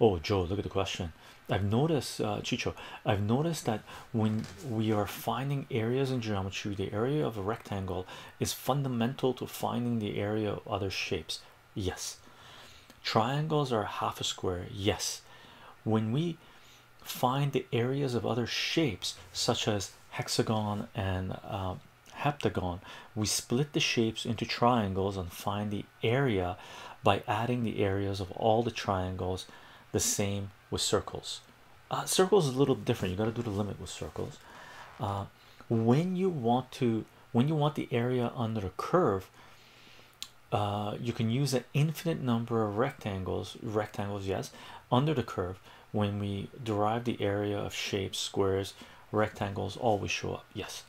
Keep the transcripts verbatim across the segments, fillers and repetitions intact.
Oh, Joe, look at the question. I've noticed, uh, Chicho, I've noticed that when we are finding areas in geometry, the area of a rectangle is fundamental to finding the area of other shapes. Yes. Triangles are half a square. Yes. When we find the areas of other shapes, such as hexagon and uh, heptagon, we split the shapes into triangles and find the area by adding the areas of all the triangles. The same with circles. Uh, circles is a little different. You got to do the limit with circles. Uh, when you want to, when you want the area under a curve, uh, you can use an infinite number of rectangles. Rectangles, yes, under the curve. When we derive the area of shapes, squares, rectangles always show up. Yes.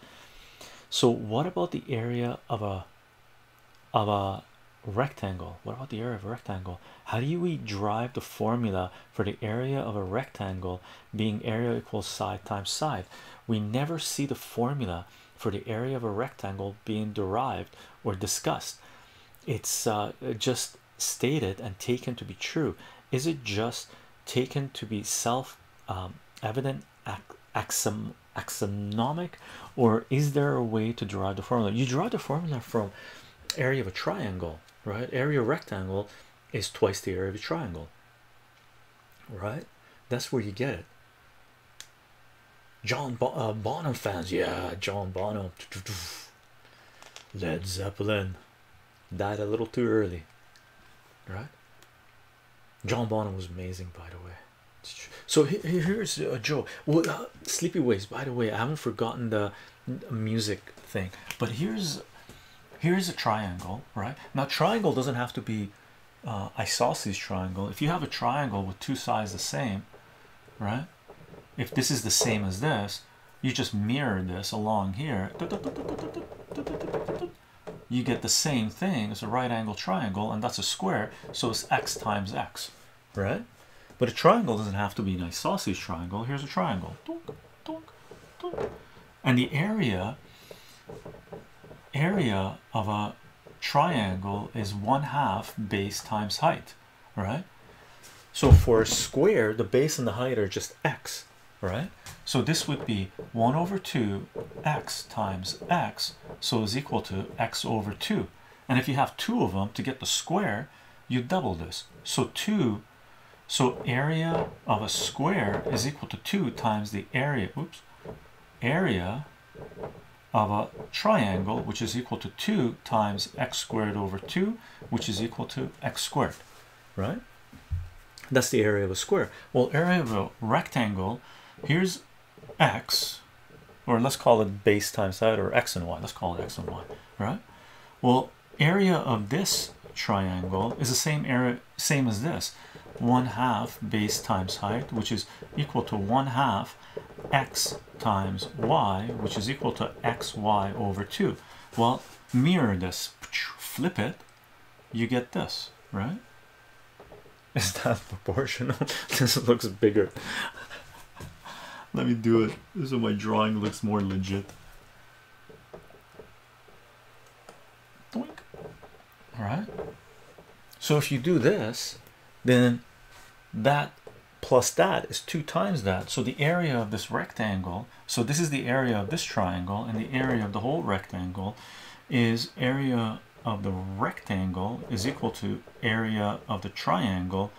So what about the area of a of a rectangle? What about the area of a rectangle? How do we derive the formula for the area of a rectangle being area equals side times side? We never see the formula for the area of a rectangle being derived or discussed. It's uh, just stated and taken to be true. Is it just taken to be self um, evident axiom axiomatic, or is there a way to derive the formula? You derive the formula from area of a triangle, right? Area of rectangle is twice the area of a triangle, right? That's where you get it. John Bo uh, Bonham fans, yeah, John Bonham, Led Zeppelin, died a little too early, right? John Bonham was amazing, by the way. So here's uh, Joe. Well, uh, Sleepy Ways, by the way, I haven't forgotten the music thing, but here's Here's a triangle, right? Now, triangle doesn't have to be uh, isosceles triangle. If you have a triangle with two sides the same, right? If this is the same as this, you just mirror this along here. You get the same thing. It's a right angle triangle, and that's a square, so it's x times x, right? But a triangle doesn't have to be an isosceles triangle. Here's a triangle. And the area... area of a triangle is one half base times height, right? So for a square, the base and the height are just x, right? So this would be one over two x times x, so is equal to x over two. And if you have two of them to get the square, you double this. So two, so area of a square is equal to two times the area, oops, area of a triangle, which is equal to two times x squared over two, which is equal to x squared, right? That's the area of a square. Well, area of a rectangle, here's x, or let's call it base times side, or x and y, let's call it x and y, right? Well, area of this triangle is the same area, same as this, one half base times height, which is equal to one half x times y, which is equal to xy over two. Well, mirror this, flip it, you get this, right? Is that proportional? This looks bigger. Let me do it. This is my drawing looks more legit. Doink. All right. So if you do this, then that plus that is two times that. So the area of this rectangle, so this is the area of this triangle, and the area of the whole rectangle is area of the rectangle is equal to area of the triangle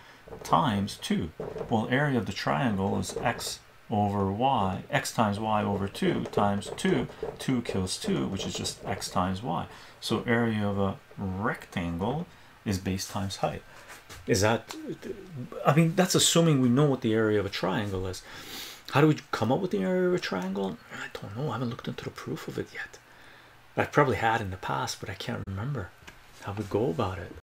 times two. Well, area of the triangle is x over y, x times y over two times two. two kills two, which is just x times y. So area of a rectangle is base times height. Is that, I mean, that's assuming we know what the area of a triangle is. How do we come up with the area of a triangle? I don't know. I haven't looked into the proof of it yet. I probably had in the past, but I can't remember how we go about it.